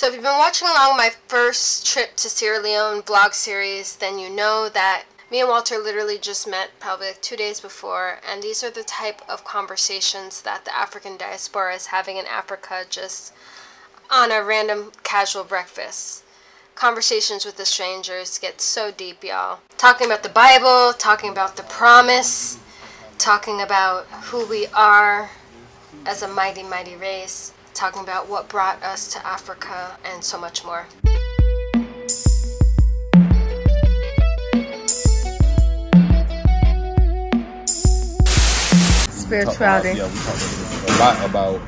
So if you've been watching along my first trip to Sierra Leone blog series, then you know that me and Walter literally just met probably like 2 days before, and these are the type of conversations that the African diaspora is having in Africa just on a random casual breakfast. Conversations with the strangers get so deep, y'all. Talking about the Bible, talking about the promise, talking about who we are as a mighty, mighty race, talking about what brought us to Africa, and so much more. Spirituality. Yeah, we talk a lot about,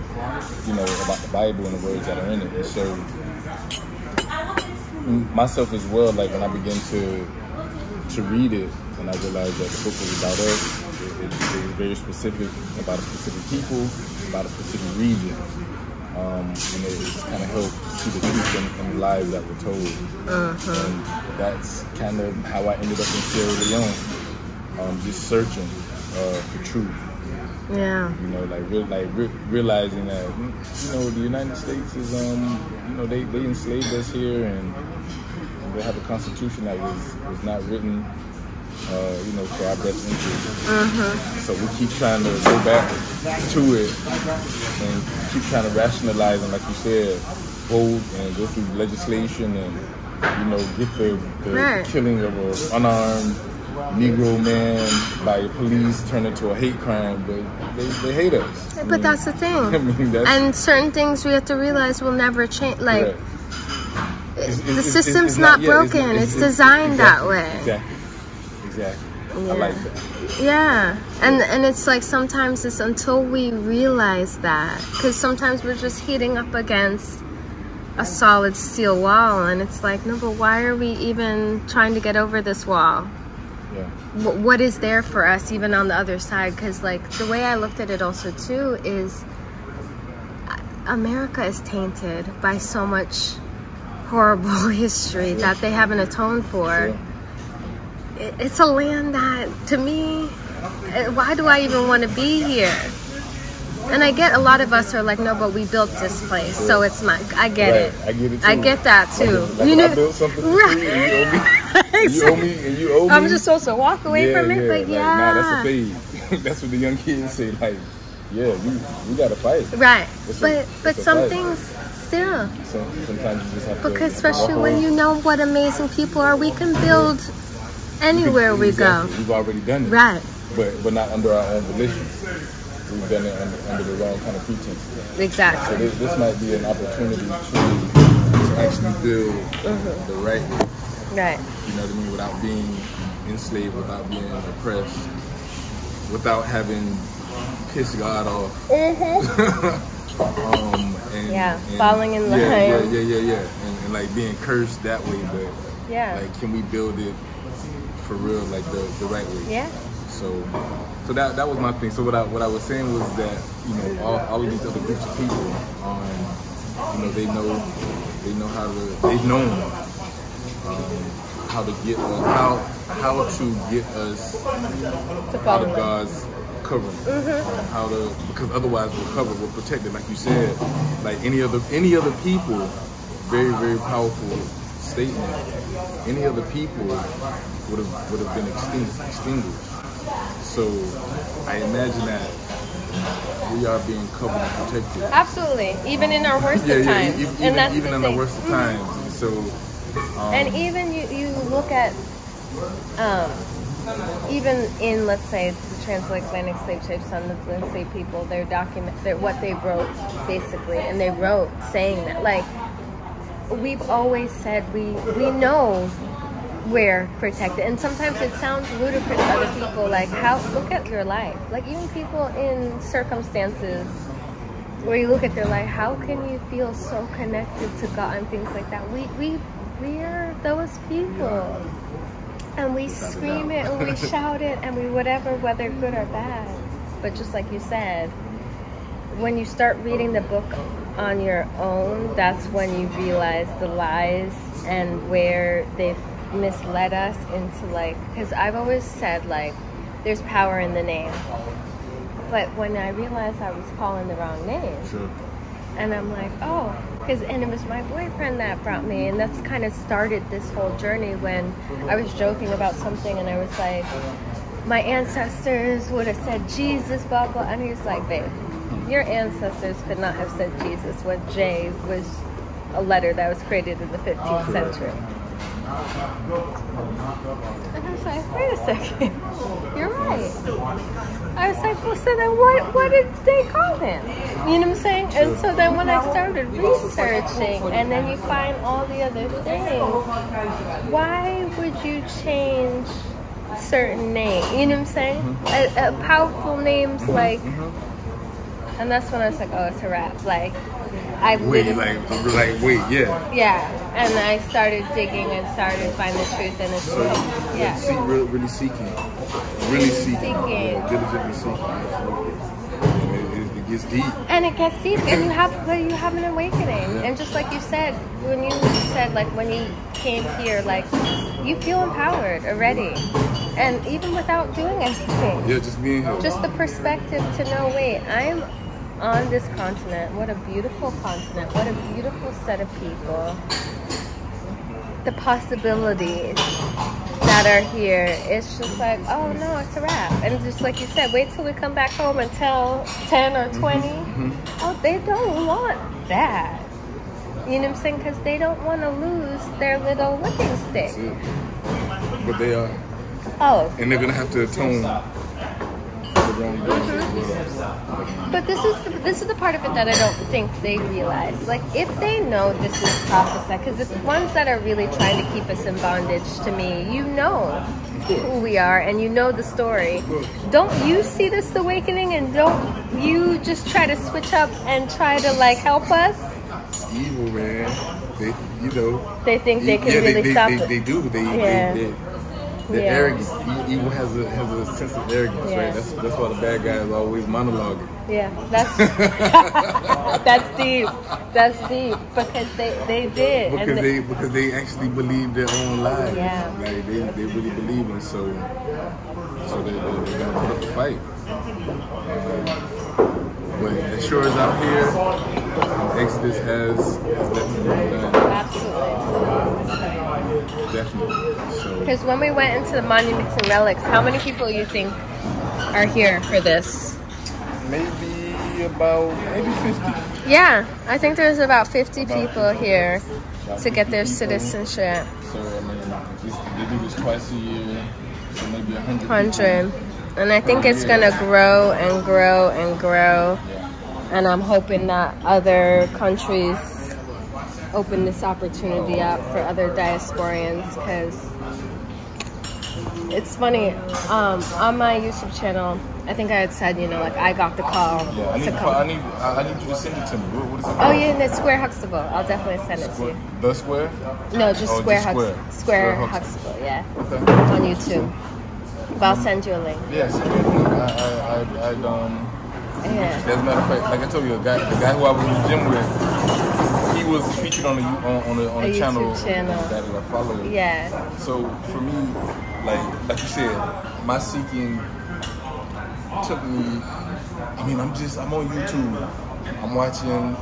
you know, about the Bible and the words that are in it. And so, myself as well, like when I begin to read it, and I realized that the book was about us, it was very specific about a specific people, about a specific region, and it kind of helped see the truth in the lives that were told. And that's kind of how I ended up in Sierra Leone, just searching for truth. Yeah. You know, realizing that, you know, the United States is, you know, they enslaved us here, and they have a constitution that was not written, you know, for our best interest. So we keep trying to go back to it and keep trying to rationalize and, like you said, vote and go through legislation and, you know, get the killing of an unarmed Negro man by police turned into a hate crime, but they hate us. But I mean, that's the thing. I mean, and certain things we have to realize will never change. Like, right. The system's not broken. It's designed that way. Exactly. Yeah. I like that. Yeah. And it's like sometimes it's until we realize that, because sometimes we're just heating up against a solid steel wall, and it's like, no, but why are we even trying to get over this wall? Yeah. What is there for us even on the other side? Because like the way I looked at it also too is America is tainted by so much horrible history that they haven't atoned for. It's a land that, to me, why do I even want to be here? And I get a lot of us are like, no, but we built this place, so it's mine. I get it. I get it too. I get that too. Like, you know, I built something you owe me. I'm just supposed to walk away from it, but like, nah, that's a phase. That's what the young kids say. Like, yeah, we gotta fight. Right, but some things still. So sometimes you just have to. Because especially when you know what amazing people are, we can build anywhere we go. We've already done it. Right. But not under our own volition. We've done it under the wrong kind of pretense. Exactly. So this might be an opportunity to actually build the right way. Right. You know what I mean? Without being enslaved, without being oppressed, without having pissed God off. And falling in line. Yeah. And like being cursed that way, but like, can we build it for real, like the right way? Yeah. So that was my thing. So what I was saying was that, you know, all of these other groups of people, you know, they know how to, they've known how to get us, how to get us out of God's covering, how to, because otherwise we're covered, we're protected, like you said, like any other people. Very, very powerful statement. Any other people would have been extinguished. So I imagine that we are being covered and protected. Absolutely, even in our worst of times. Even in the worst of times. So, and even you look at, even in, let's say, the transatlantic slave ships on the enslaved people, their document, what they wrote basically, and they wrote saying that, like, we've always said we know we're protected, and sometimes it sounds ludicrous to other people. Like, how, look at your life. Like, even people in circumstances where you look at their life, how can you feel so connected to God and things like that? We're those people, and we scream it and we shout it and we whatever, whether good or bad. But just like you said, when you start reading the book on your own, that's when you realize the lies and where they've misled us into, like, because I've always said, like, there's power in the name, but when I realized I was calling the wrong name, and I'm like, oh, Because, and it was my boyfriend that brought me, and that's kind of started this whole journey when I was joking about something and I was like, my ancestors would have said Jesus, blah, blah, and he's like, babe, your ancestors could not have said Jesus when J was a letter that was created in the 15th century. And I was like, wait a second, you're right. I was like, well, so then what did they call him? You know what I'm saying? And so then when I started researching, and then you find all the other things, why would you change certain names? You know what I'm saying? Powerful names like, and that's when I was like, oh, it's a wrap. Like, yeah. And I started digging and started finding the truth, and it's so, yeah. Really seeking, diligently seeking. It gets deep. And it gets deep, and you have an awakening. Yeah. And just like you said, when you came here, like you feel empowered already, and even without doing anything. Yeah, just being here. Just the perspective to know, wait, I'm on this continent. What a beautiful continent. What a beautiful set of people. The possibilities that are here. It's just like, oh no, it's a wrap. And just like you said, wait till we come back home and tell 10 or 20. Oh, they don't want that. You know what I'm saying? Because they don't want to lose their little whipping stick. But they are. Oh. And they're going to have to atone. But this is the part of it that I don't think they realize. Like, if they know this is prophesied, because it's the ones that are really trying to keep us in bondage, to me, you know who we are and you know the story. Don't you see this awakening, and don't you just try to switch up and try to, like, help us? It's evil, man. They, you know. They think they can really stop it. They do. They're arrogant. Evil has a sense of arrogance, right? That's why the bad guy is always monologuing. Yeah, that's that's deep. Because they actually believe their own lies. Yeah, like they really believe them. So they gotta put up the fight. But as sure as I'm here, Exodus has that to do with that. Absolutely. Because when we went into the monuments and relics, how many people you think are here for this? Maybe 50. Yeah, I think there's about 50 people here to get their citizenship. So I mean, they do this twice a year, so maybe 100. And I think it's gonna grow and grow and grow. And I'm hoping that other countries open this opportunity up for other diasporians, because it's funny, on my YouTube channel, I think I had said, you know, like, I got the call. Yeah, I need you to send it to me. What is it called? Oh yeah, the Square Huxtable. I'll definitely send it to you. The Square? No, just Square Huxtable, yeah. Okay. On YouTube. But I'll send you a link. Yeah, send me a link. I don't. Yeah. As a matter of fact, like I told you, the guy who I was in the gym with, he was featured on a channel that I follow. Yeah. So for me, like you said, my seeking took me. I mean, I'm on YouTube. I'm watching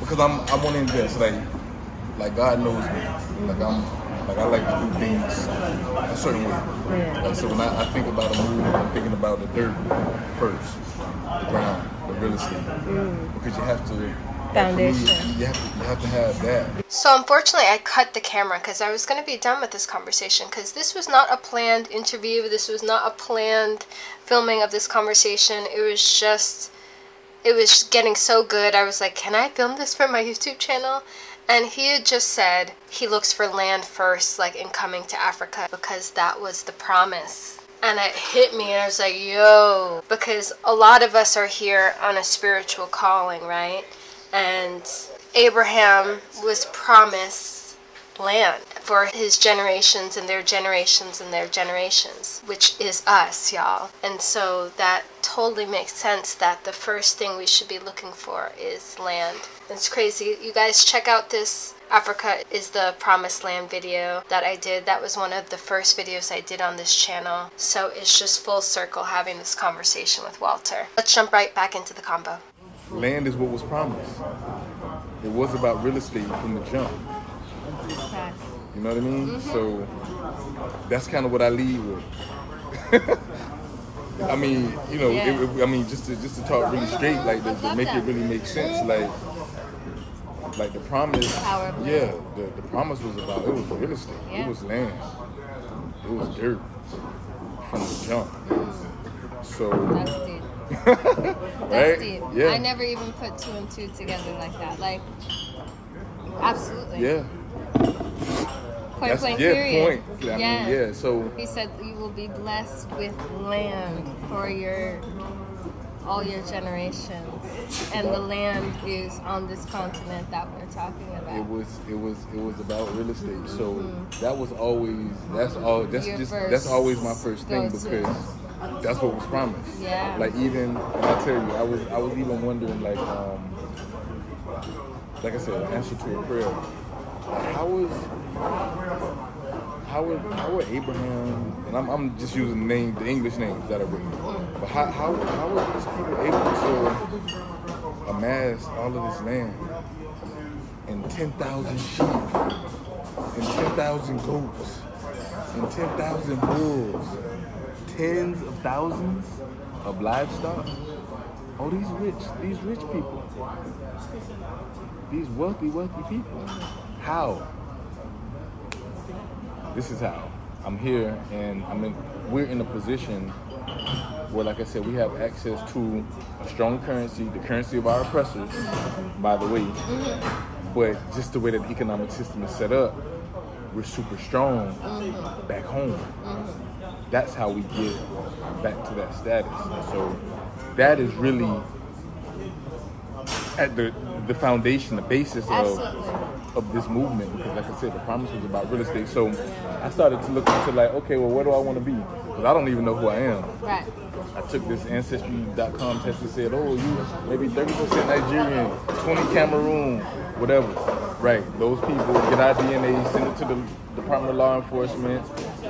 because I want to invest. Like God knows me. I like to do things a certain way. Yeah. Like, so when I think about a move, I'm thinking about the dirt first, the ground, the real estate, because you have to. Foundation. You have to have that. So unfortunately, I cut the camera because I was going to be done with this conversation, because this was not a planned interview. This was not a planned filming of this conversation. It was getting so good. I was like, can I film this for my YouTube channel? And he had just said he looks for land first, like in coming to Africa, because that was the promise. And it hit me, and I was like, yo, because a lot of us are here on a spiritual calling, right? And Abraham was promised land for his generations and their generations and their generations, which is us, y'all. And so that totally makes sense that the first thing we should be looking for is land. It's crazy. You guys check out this Africa is the Promised Land video that I did. That was one of the first videos I did on this channel. So it's just full circle having this conversation with Walter. Let's jump right back into the combo. Land is what was promised. It was about real estate from the jump. You know what I mean? Mm-hmm. So that's kind of what I lead with. I mean, you know, yeah. I mean, just to talk really straight, like to make it really make sense, like the promise. Yeah, the promise was about, it was real estate, yeah. It was land, it was dirt from the jump. Mm. So that's deep. That's right? Deep. Yeah. I never even put two and two together like that. Like, absolutely. Yeah. Point blank, period. Point. Yeah. I mean, yeah. So he said you will be blessed with land for all your generations, and the land is on this continent that we're talking about. It was about real estate. Mm-hmm. So that was always that's always my first thing, because that's what was promised. Yeah. Like, even I tell you, I was even wondering, like I said, an answer to a prayer. How would Abraham, and I'm just using the English names that are written, but how were these people able to amass all of this land and 10,000 sheep and 10,000 goats and 10,000 bulls, tens of thousands of livestock? Oh, these rich people, these wealthy people. How? This is how. I'm here, and we're in a position where, like I said, we have access to a strong currency, the currency of our oppressors, by the way. But just the way that the economic system is set up, we're super strong back home. That's how we get back to that status. So that is really at the foundation, the basis of this movement, because like I said, the promise was about real estate. So I started to look into, like, okay, well, where do I want to be? Because I don't even know who I am. Right. I took this ancestry.com test and said, oh, you maybe 30% Nigerian, 20 Cameroon, whatever. Right. Those people get our DNA, send it to the Department of Law Enforcement,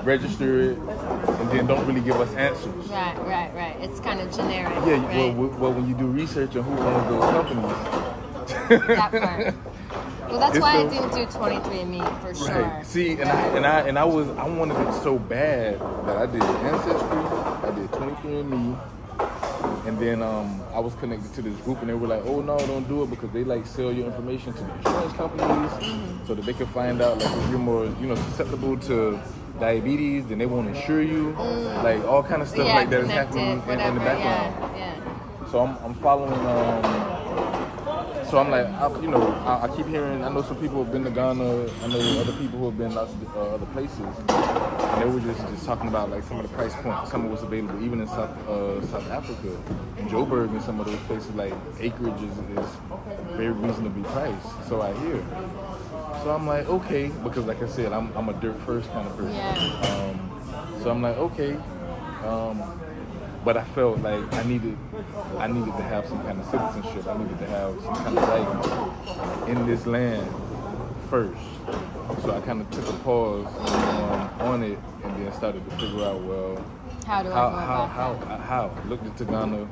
register it, and then don't really give us answers. Right. It's kind of generic. Yeah. Right? Well, when you do research on who owns those companies, that part. Well, that's why I didn't do 23 and Me for sure. Right. See, I wanted it so bad that I did Ancestry, I did 23 and Me, and then I was connected to this group, and they were like, "Oh no, don't do it, because they like sell your information to the insurance companies, so that they can find out, like, if you're more, susceptible to diabetes, then they won't insure you, like all kind of stuff like that is happening in the background." Yeah. So I'm following. So I'm like, I keep hearing, I know some people have been to Ghana, I know other people who have been lots of other places, and they were just talking about, like, some of the price points, some of what's available, even in South Africa, in Joburg and some of those places, like, acreage is very reasonably priced, so I hear. So I'm like, okay, because like I said, I'm a dirt first kind of person. Yeah. So I'm like, okay, but I felt like I needed to have some kind of citizenship. I needed to have some kind of right in this land first. So I kind of took a pause on it, and then started to figure out, well, how do I looked into Ghana,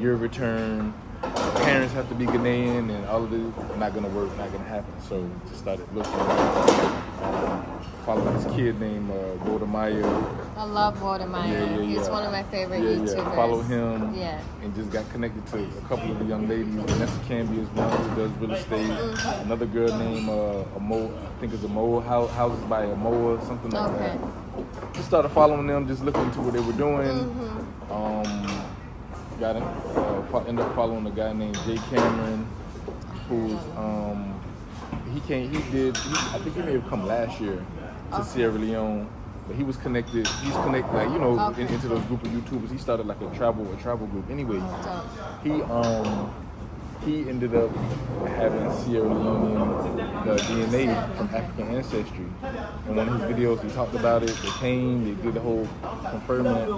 Year of Return, parents have to be Ghanaian, and all of this, not gonna work, not gonna happen. So just started looking. Follow this kid named Wode Maya. I love Walter Maya. Yeah. He's one of my favorite YouTubers. Yeah. Follow him. Yeah. And just got connected to a couple of the young ladies. Vanessa Camby is one who does real estate. Mm-hmm. Another girl named Amoa, I think it's Amoa, houses by Amoa, something like that. Just started following them, just looking into what they were doing. Mm-hmm. Ended up following a guy named Jay Cameron, who's I think he may have come last year to Sierra Leone. But he was connected. He's connected, like, into those group of YouTubers. He started like a travel group. Anyway, he ended up having Sierra Leonean DNA from African Ancestry. And one of his videos, he talked about it. They came, they did the whole conferment,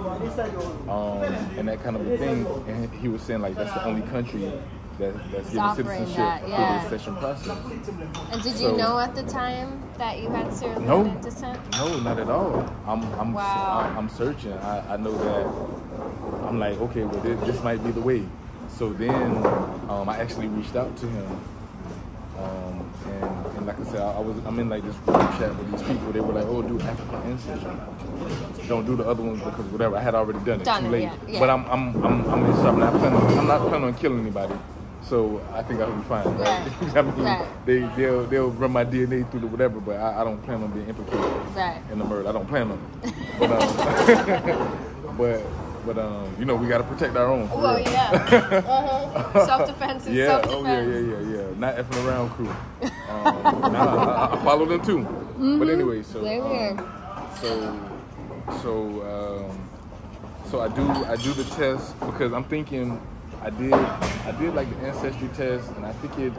and that kind of a thing. And he was saying, like, that's the only country that's given citizenship through the accession process. And did you know at the time that you had Sierra Leonean descent? No, not at all. I'm searching. I know that. I'm like, okay, well, this might be the way. So then I actually reached out to him And like I said, I'm in like this group chat with these people. They were like, "Oh, do African Ancestry. Don't do the other ones because whatever. I had already done it. Too late." Yeah, yeah. But I'm in something. I'm not planning on killing anybody. So I think I'll be fine, right? Right. I mean, right. They'll run my DNA through the whatever, but I don't plan on being implicated in the murder. I don't plan on it. But, you know, we got to protect our own. Oh, real. Yeah. Uh-huh. Self-defense is self-defense. Oh, yeah. Not effing around crew. I follow them too. Mm-hmm. But anyway, so... So I do the test because I'm thinking... I did like the ancestry test, and I think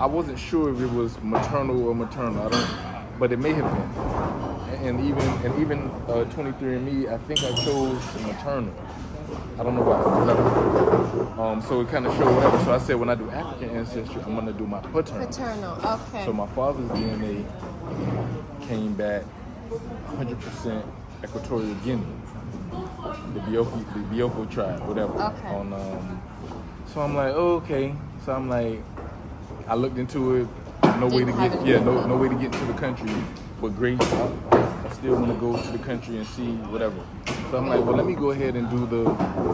I wasn't sure if it was maternal or maternal. But it may have been. And even 23 and Me, I think I chose maternal. I don't know why. So it kind of showed whatever. So I said when I do African ancestry, I'm gonna do my paternal. Paternal, okay. So my father's DNA came back 100% Equatorial Guinea. The Bioko tribe, whatever. Okay. So I'm like, oh, okay. So I'm like, I looked into it. No way to get into the country. But great, I still want to go to the country and see whatever. So I'm like, well, let me go ahead and do the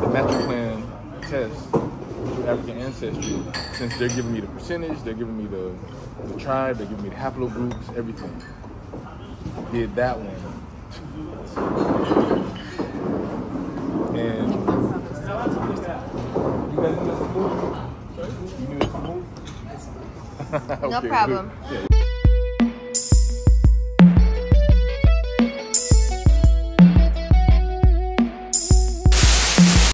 master plan test to African ancestry, since they're giving me the percentage, they're giving me the tribe, they're giving me the haplogroups, everything. Did that one. And you guys need us to move? No problem. Yeah.